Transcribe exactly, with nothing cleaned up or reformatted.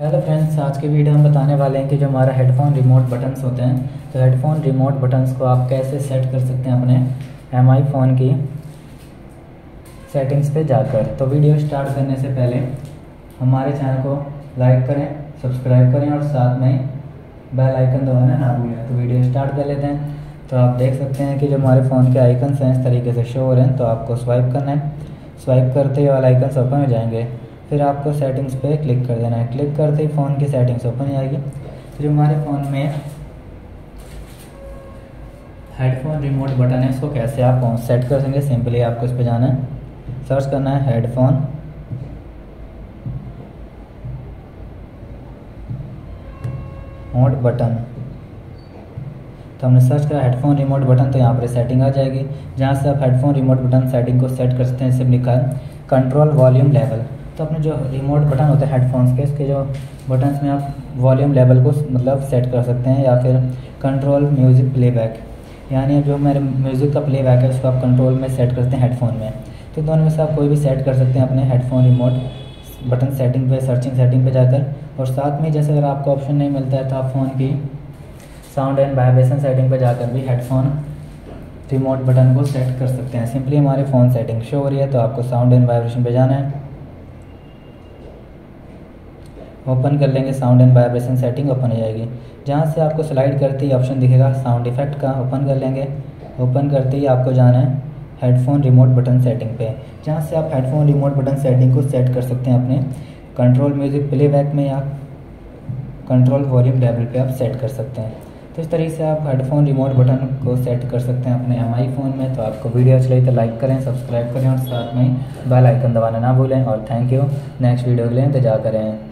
Hello friends, आज के video हम बताने वाले हैं कि जो हमारा हेडफोन रिमोट बटन्स होते हैं, तो हेडफोन रिमोट बटन्स को आप कैसे सेट कर सकते हैं अपने एम आई फ़ोन की सेटिंग्स पे जाकर। तो वीडियो स्टार्ट करने से पहले हमारे चैनल को लाइक करें, सब्सक्राइब करें और साथ में बेल आइकन दबाना ना भूलें। तो वीडियो स्टार्ट कर लेते हैं। तो आप देख सकते हैं कि जो हमारे फ़ोन के आइकन्स हैं इस तरीके से शो हो रहे हैं, तो आपको स्वाइप करना है। स्वाइप करते ही वाले आइकन्स ओपन हो जाएंगे, फिर आपको सेटिंग्स पे क्लिक कर देना है। क्लिक करते ही फ़ोन की सेटिंग्स ओपन हो जाएगी। फिर तो हमारे फ़ोन में हेडफोन रिमोट बटन है, इसको कैसे आप सेट कर सकेंगे, सिंपली आपको इस पे जाना है, सर्च करना है हेडफोन। रिमोट बटन तो हमने सर्च करा हेडफोन रिमोट बटन, तो यहाँ पर सेटिंग आ जाएगी जहाँ से आप हेडफोन रिमोट बटन सेटिंग को सेट कर सकते हैं। सिर्फ लिखा है कंट्रोल वॉल्यूम लेवल, तो अपने जो रिमोट बटन होते हैं हेडफोन्स के, इसके जो बटन्स में आप वॉल्यूम लेवल को मतलब सेट कर सकते हैं, या फिर कंट्रोल म्यूज़िक प्लेबैक, यानी जो मेरे म्यूज़िक का प्लेबैक है उसको आप कंट्रोल में सेट करते हैं हेडफोन में। तो दोनों में से आप कोई भी सेट कर सकते हैं अपने हेडफोन रिमोट बटन सेटिंग पे, सर्चिंग सेटिंग पे जाकर। और साथ में जैसे अगर आपको ऑप्शन नहीं मिलता है तो आप फ़ोन की साउंड एंड वाइब्रेशन सेटिंग पर जाकर भी हेडफोन रिमोट बटन को सेट कर सकते हैं। सिंपली हमारे फ़ोन सेटिंग शो हो रही है, तो आपको साउंड एंड वाइब्रेशन पर जाना है, ओपन कर लेंगे, sound and vibration setting open हो जाएगी। जहाँ से आपको स्लाइड करते ही ऑप्शन दिखेगा साउंड इफेक्ट का, ओपन कर लेंगे। ओपन करते ही आपको जाना है हेडफोन रिमोट बटन सेटिंग पे, जहाँ से आप हेडफोन रिमोट बटन सेटिंग को सेट कर सकते हैं अपने कंट्रोल म्यूज़िक प्लेबैक में या कंट्रोल वॉल्यूम लेवल पे आप सेट कर सकते हैं। तो इस तरीके से आप हेडफोन रिमोट बटन को सेट कर सकते हैं अपने एम आई फ़ोन में। तो आपको वीडियो अच्छी लगी तो लाइक करें, सब्सक्राइब करें और साथ में बेल आइकन दबाना ना भूलें। और थैंक यू, नेक्स्ट वीडियो के लिए इंतजार करें।